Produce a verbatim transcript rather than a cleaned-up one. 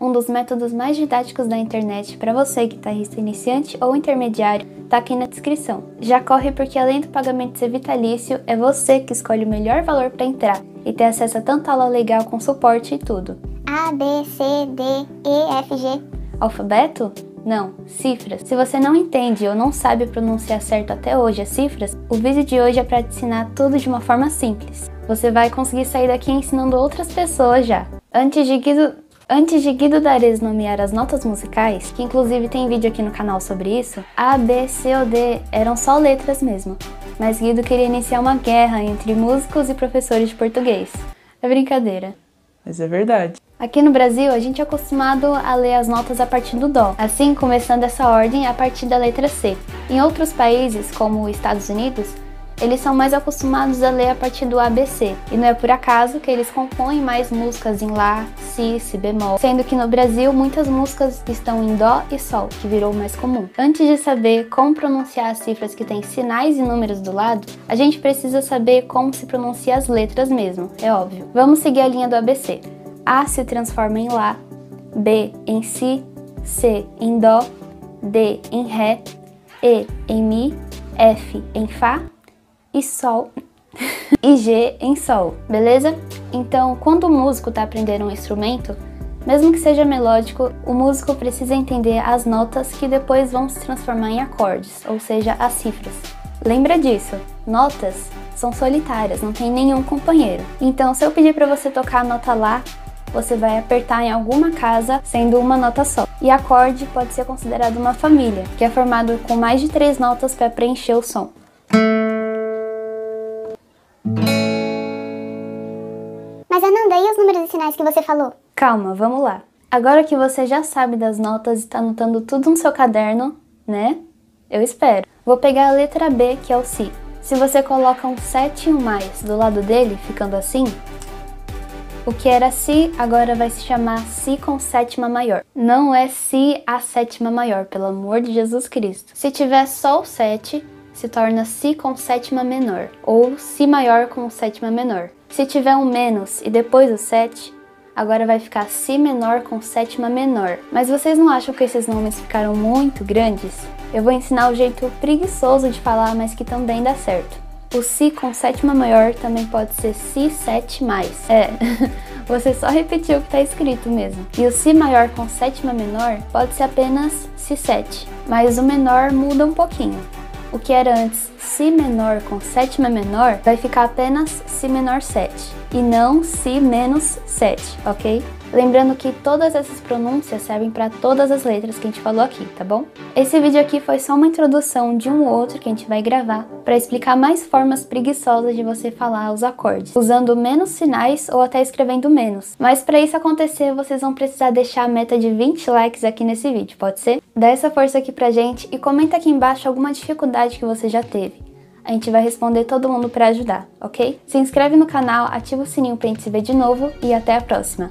Um dos métodos mais didáticos da internet para você, guitarrista iniciante ou intermediário, tá aqui na descrição. Já corre porque além do pagamento ser vitalício, é você que escolhe o melhor valor para entrar e ter acesso a tanta aula legal com suporte e tudo. A, B, C, D, E, F, G. Alfabeto? Não, cifras. Se você não entende ou não sabe pronunciar certo até hoje as cifras, o vídeo de hoje é para te ensinar tudo de uma forma simples. Você vai conseguir sair daqui ensinando outras pessoas já. Antes de Guido... Antes de Guido Dares nomear as notas musicais, que inclusive tem vídeo aqui no canal sobre isso, A, B, C ou D eram só letras mesmo, mas Guido queria iniciar uma guerra entre músicos e professores de português. É brincadeira. Mas é verdade. Aqui no Brasil, a gente é acostumado a ler as notas a partir do Dó, assim começando essa ordem a partir da letra C. Em outros países, como os Estados Unidos, eles são mais acostumados a ler a partir do A B C, e não é por acaso que eles compõem mais músicas em Lá, Si, Si bemol, sendo que no Brasil muitas músicas estão em Dó e Sol, que virou o mais comum. Antes de saber como pronunciar as cifras que têm sinais e números do lado, a gente precisa saber como se pronuncia as letras mesmo, é óbvio. Vamos seguir a linha do A B C. A se transforma em Lá, B em Si, C em Dó, D em Ré, E em Mi, F em Fá, e Sol e G em Sol, beleza? Então, quando o músico está aprendendo um instrumento, mesmo que seja melódico, o músico precisa entender as notas que depois vão se transformar em acordes, ou seja, as cifras. Lembra disso, notas são solitárias, não tem nenhum companheiro. Então, se eu pedir para você tocar a nota Lá, você vai apertar em alguma casa, sendo uma nota só. E acorde pode ser considerado uma família, que é formado com mais de três notas para preencher o som. Mas Ananda, e os números e sinais que você falou? Calma, vamos lá. Agora que você já sabe das notas e está anotando tudo no seu caderno, né? Eu espero. Vou pegar a letra B, que é o Si. Se você coloca um sete e um mais do lado dele, ficando assim, o que era Si agora vai se chamar Si com sétima maior. Não é Si a sétima maior, pelo amor de Jesus Cristo. Se tiver só o sete, se torna Si com sétima menor, ou Si maior com sétima menor. Se tiver um menos e depois o sete, agora vai ficar Si menor com sétima menor. Mas vocês não acham que esses nomes ficaram muito grandes? Eu vou ensinar o jeito preguiçoso de falar, mas que também dá certo. O Si com sétima maior também pode ser Si sete mais. É, você só repetiu o que está escrito mesmo. E o Si maior com sétima menor pode ser apenas Si sete, mas o menor muda um pouquinho. O que era antes Si menor com sétima menor vai ficar apenas Si menor sete, e não Si menos sete, ok? Lembrando que todas essas pronúncias servem para todas as letras que a gente falou aqui, tá bom? Esse vídeo aqui foi só uma introdução de um ou outro que a gente vai gravar para explicar mais formas preguiçosas de você falar os acordes, usando menos sinais ou até escrevendo menos. Mas para isso acontecer, vocês vão precisar deixar a meta de vinte likes aqui nesse vídeo, pode ser? Dá essa força aqui pra gente e comenta aqui embaixo alguma dificuldade que você já teve. A gente vai responder todo mundo para ajudar, ok? Se inscreve no canal, ativa o sininho pra gente se ver de novo e até a próxima!